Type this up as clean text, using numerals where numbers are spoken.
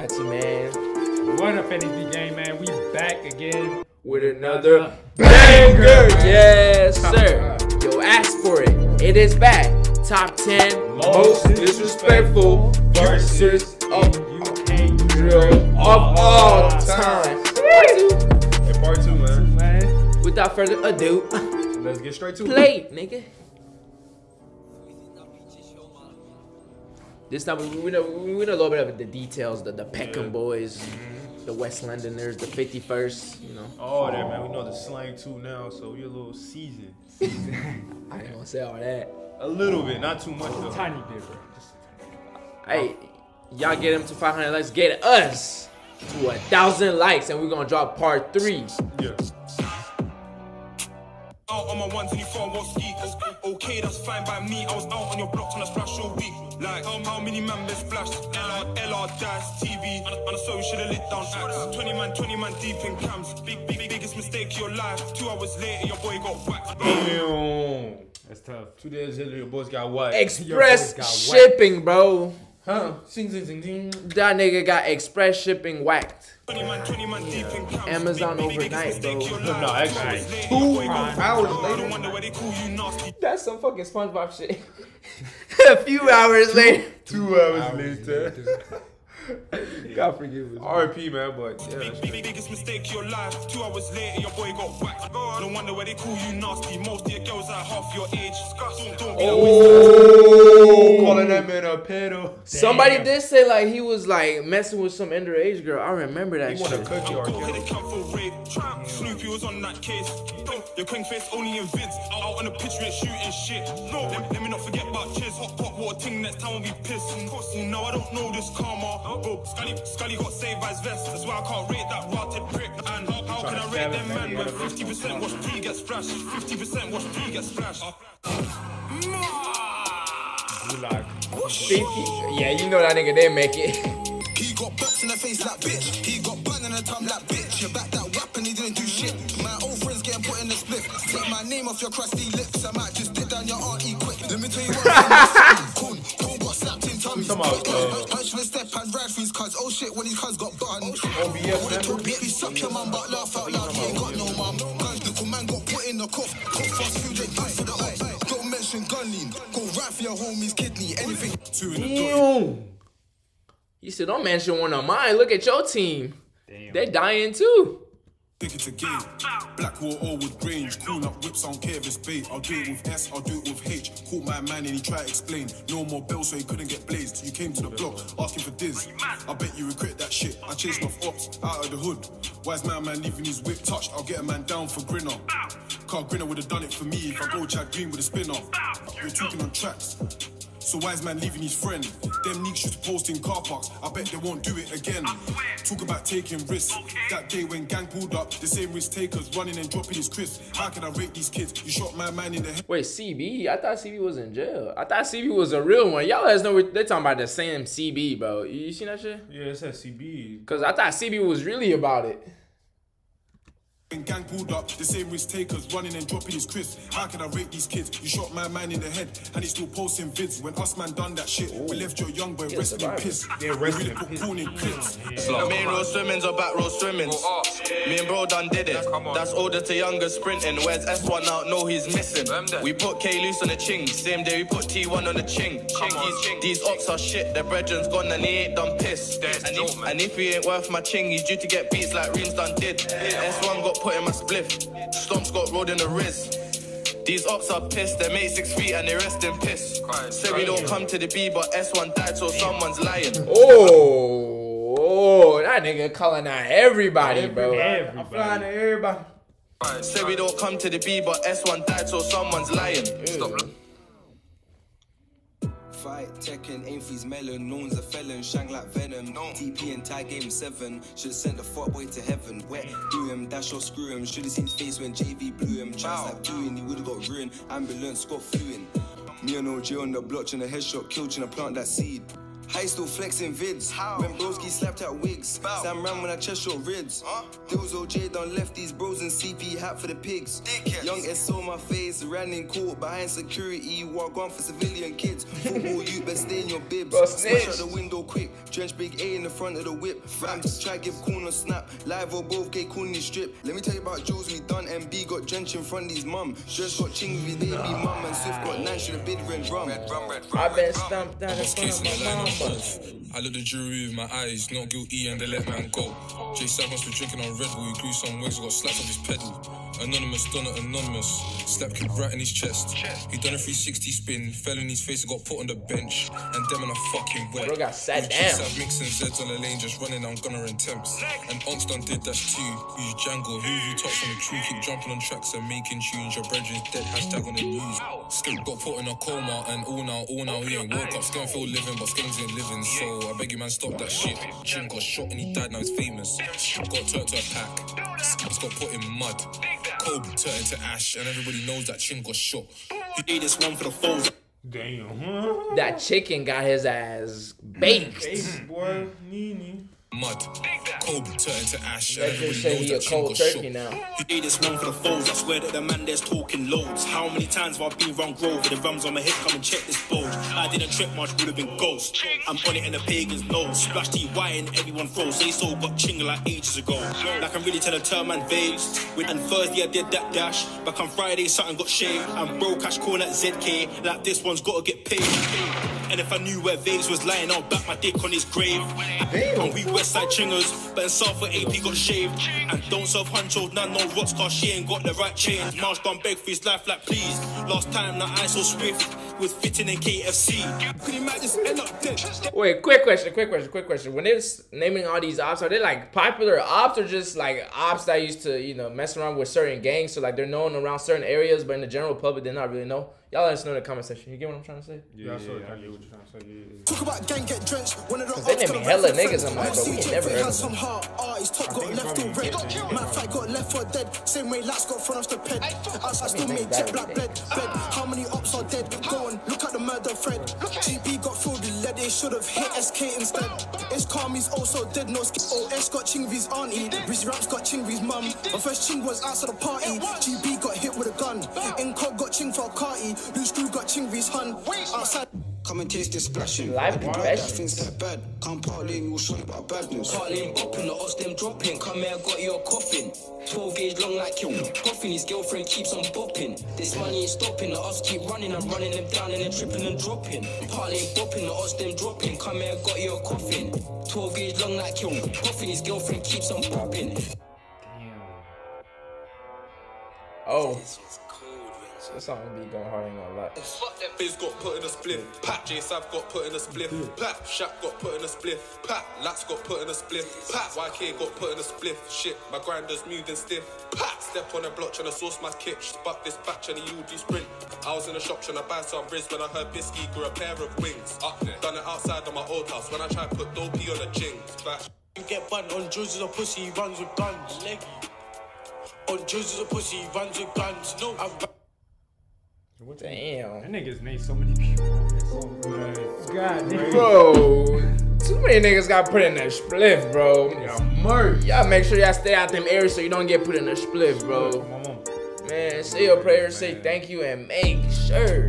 Nazi man. What up, NSB gang, man? We back again with another banger. Yes, sir. Yo, ask for it. It is back. Top 10 most disrespectful verses of UK Drill of all time. And part two, man. Without further ado, let's get straight to it. Play, nigga. This time we know a little bit of the details, the Peckham boys, the West Londoners, the 51st, you know. All that, man. We know the slang too now, so we're a little seasoned. I ain't gonna say all that. A little bit, not too much. Just a tiny bit, bro. Just a tiny bit. Hey, y'all get him to 500 likes, get us to 1,000 likes, and we're gonna drop part 3. Yeah. Out on my ones and you found what ski. Okay, that's fine by me. I was out on your block trying to splash all week. Like, how many man been splashed? LR Dice TV. And I saw you should have lit down acts. 20 man deep in camps. Biggest mistake of your life. 2 hours later, your boy got whacked. Damn. That's tough. 2 days later, your boys got whacked. Express shipping, bro. Huh? Sing, sing, sing, sing. That nigga got express shipping whacked. 20 man deep in camps. Amazon overnight, bro. No, actually. 2 hours later. That's some fucking SpongeBob shit. A few hours later. 2 hours later. God forgive us. R.I.P. man, but yeah. Biggest mistake your life. 2 hours later, your boy got whacked. No wonder why they call you nasty. Most of your girls are half your age. Don't get away. Calling that man a pedo. Somebody did say like he was like messing with some underage girl. I remember that shit. He wanted a cookie or a Snoopy was on that case. Your crank face only in vids. Out on the pitch with shooting shit. No, let me not forget about cheers. Hot pot water ting next time we'll be pissing. No, I don't know this karma. Bro, Scully got saved by his vest. That's why I can't rate that rotted prick. And how can I rate them man when 50% watch P get splashed? 50% watch P get splashed. Yeah, you know that nigga didn't make it. He got boxed in the face like bitch. He got burned in the tongue like bitch. You back that weapon, he didn't do shit. My old friends getting put in the split. Take my name off your crusty lips. I might just dip down your auntie quick. Let me tell you what. Come on, step and ride through his cuz. Oh shit, when his cuz got done. OBS, suck your mum but laugh out loud. He ain't got no mum. Little man got put in the cuff. Fast food ain't good for the eye. Don't mention gun lean. Go right for your homie's kidney. Anything. 2 in the 3. He said, don't mention one of mine. Look at your team. Damn. They're dying too. Think it's a game. Black war all with range. Call up whips, I don't care if it's bait. I'll do it with S, I'll do it with H. Caught my man and he tried to explain. No more bells so he couldn't get blazed. You came to the block asking for this. I bet you regret that shit. I chased off ops out of the hood. Wise man leaving his whip touch. I'll get a man down for Grinner. Carl Grinner would have done it for me if I go Chad Green with a spin off. You're talking on tracks. So wise man leaving his friend. Them neeks just posting car parks. I bet they won't do it again. Talk about taking risks. Okay. That day when gang pulled up, the same risk takers running and dropping his crisp. How can I rape these kids? You shot my man in the head. Wait, CB? I thought CB was in jail. I thought CB was a real one. Y'all let us know they're talking about the same CB, bro. You seen that shit? Yeah, it said CB. Cause I thought CB was really about it. And gang pulled up, the same risk takers running and dropping his crisp. How can I rape these kids? You shot my man in the head and he's still posting vids. When us man done that shit, we left your young boy resting piss. They're resting piss. Main row swimmings or back row swimmings. Me and bro done did it. That's older to younger sprinting. Where's S1 out? No, he's missing. We put K loose on the ching. Same day we put T1 on the ching. These ops are shit. Their brethren's gone and he ain't done piss. And if he ain't worth my ching, he's due to get beats like Reams done did. S1 got put in my spliff, Stomps got rolled in the wrist. These ops are pissed, they made 6 feet and they rest in piss. Said we don't come to the B, but S1 died, so someone's lying. Oh, that nigga calling out everybody, bro. Everybody. I'm flying to everybody. Said we don't come to the B, but S1 died, so someone's lying. Stop. Fight, Tekken, aim for his melon, no one's a felon, shank like Venom, TP and tag game 7, should've sent the fuck boy to heaven, wet, do him, dash or screw him, should've seen his face when JV blew him, chance like doing, he would've got ruined, ambulance got flew in, me and OJ on the block, and a headshot, killed, and I plant that seed. How you still flexing vids? How? When broski slapped at wigs. Bow. Sam ran when I chest shot rids. Those OJ done left these bros in CP hat for the pigs. Dickheads. Young S saw my face, ran in court behind security while gone for civilian kids. Football you best stay in your bibs. Smash out the window quick. Stretch big A in the front of the whip. Fam, try give corn or snap. Live or both, K corny strip. Let me tell you about Jules, we done. MB got drench in front of his mum. Just got ching with his baby mum. And Swift got 9, should have bid red rum. I been stomped down in front of my mum. I look the jury with my eyes, not guilty, and they let man go. Jay Sack must be drinking on Red Bull. He grew some wigs, got slapped off his pedal. Anonymous, Donna Anonymous, slap kick right in his chest. He done a 360 spin, fell in his face and got put on the bench. And them in a fucking wet. Bro got sat down. Mixing Zeds on the lane, just running down Gunner and Temps. And Onks done did that too. Who's Django? Who you touch on the tree? Keep jumping on tracks and making tunes. Your brethren's dead, hashtag on the news. Skip got put in a coma and all now he ain't woke up. Skin feel living, but skins ain't living. So I beg you man, stop that shit. Jim got shot and he died, now he's famous. Got turned to a pack. Skips got put in mud. Kobe turned to ash, and everybody knows that Chin got shot. He did this one for the phone. Damn. That chicken got his ass baked. Boy, Nini. Mud. Kobe turned to ash, and everybody knows that Chin got shot. Now. He did this one for the foes. I swear that the man there's talking loads. How many times have I been round Grove with the rums on my head? Come and check this boat. I didn't trip much, would have been ghost. I'm on it and the pagans know. Splash DY and everyone froze. They sold got Ching like ages ago. Like I'm really telling term and babes. And Thursday I did that dash. Back on Friday something got shaved. I'm bro cash calling at ZK. Like this one's gotta get paid. And if I knew where Vaves was lying, I'll back my dick on his grave. Damn. And we Westside chingers, but in South for AP got shaved. And don't serve Huncho, none no rocks, cause she ain't got the right chains. Marsh done beg for his life like please. Last time that I saw Swift was fitting in KFC. Could you imagine this end up dead? Wait, quick question. When they're naming all these ops, are they like popular ops or just like ops that used to, you know, mess around with certain gangs? So like they're known around certain areas, but in the general public, they're not really know. Y'all let us know in the comment section. You get what I'm trying to say? Yeah, I sort of get what you're trying to say. Yeah. Talk about gang get drenched. One of the they named me hella niggas. I'm like, but we ain't never heard of them. His top got left or red. My fight got left for dead. Same way last got front off the ped. I still made jet black bread. How many ops are dead? Go on, look at the murder thread. GP got filled with lead. They should have hit SK instead. It's Carmi's also dead. No skip. OS got Chingvi's auntie. Riz Raps got Chingvi's mum. My first Ching was outside the party. GB got hit with a gun. Incog got Ching for a carty. Loose crew got Chingvi's hun. Outside. Come and taste this splashing. Live confessions. That bad. Come parlaying, you'll show you about badness. Parlaying, popping, the odds them dropping. Come here, I got your coffin. 12 gauge long like you. Coffin, his girlfriend keeps on bopping. This money ain't stopping, the odds keep running. I'm running them down and they're tripping and dropping. Parlaying, popping, the odds them dropping. Come here, I got your coffin. 12 gauge long like you. Coffin, his girlfriend keeps on popping. Damn. Oh. This song will be going hard, ain't gonna lie. Fuck them Fizz got put in a spliff. Pat J Sav got put in a spliff. Pat Shaq got put in a spliff. Pat Lax got put in a spliff. Pat YK got put in a spliff. Shit, my grinder's moving stiff. Pat step on a block trying to sauce my kitch. Spuck this batch and the UD sprint. I was in the shop trying to buy some wrist when I heard Bisky grew a pair of wings. Up there. Done it outside of my old house when I tried to put dopey on a jings. Back. You get bun on Joseph's a pussy, he runs with guns. Leggy. On Joseph's a pussy, he runs with guns. No, I'm what? Damn. That niggas made so many people. God damn. Bro, too many niggas got put in a spliff, bro. Y'all make sure y'all stay out them areas so you don't get put in a spliff, bro. Man, say your prayers, say thank you, and make sure.